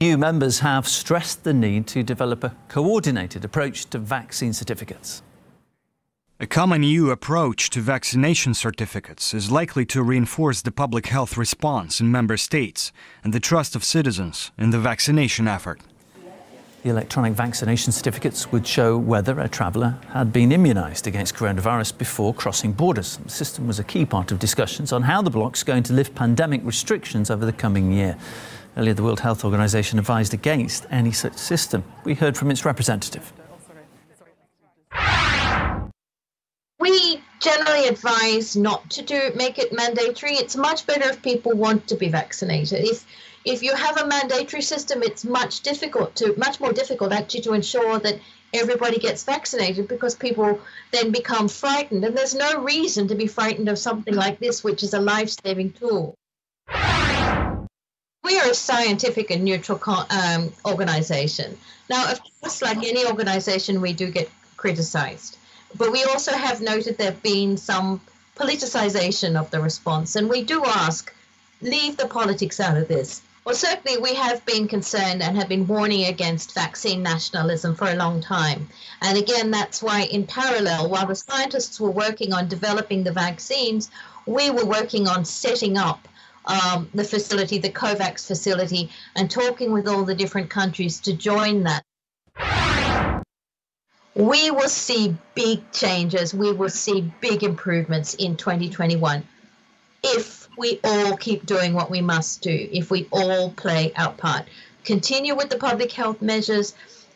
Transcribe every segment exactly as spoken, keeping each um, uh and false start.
E U members have stressed the need to develop a coordinated approach to vaccine certificates. A common E U approach to vaccination certificates is likely to reinforce the public health response in member states and the trust of citizens in the vaccination effort. The electronic vaccination certificates would show whether a traveller had been immunised against coronavirus before crossing borders. The system was a key part of discussions on how the bloc's going to lift pandemic restrictions over the coming year. Earlier, the World Health Organization advised against any such system. We heard from its representative. We generally advise not to do make it mandatory. It's much better if people want to be vaccinated. If if you have a mandatory system, it's much difficult to much more difficult actually to ensure that everybody gets vaccinated, because people then become frightened, and there's no reason to be frightened of something like this, which is a life-saving tool. We are a scientific and neutral um, organisation. Now, of course, like any organisation, we do get criticised. But we also have noted there have been some politicisation of the response. And we do ask, leave the politics out of this. Well, certainly we have been concerned and have been warning against vaccine nationalism for a long time. And again, that's why in parallel, while the scientists were working on developing the vaccines, we were working on setting up Um, the facility, the COVAX facility, and talking with all the different countries to join that. We will see big changes. We will see big improvements in twenty twenty-one if we all keep doing what we must do, if we all play our part. Continue with the public health measures,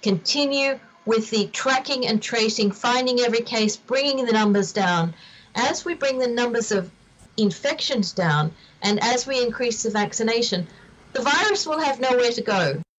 continue with the tracking and tracing, finding every case, bringing the numbers down. As we bring the numbers of infections down, and as we increase the vaccination, the virus will have nowhere to go.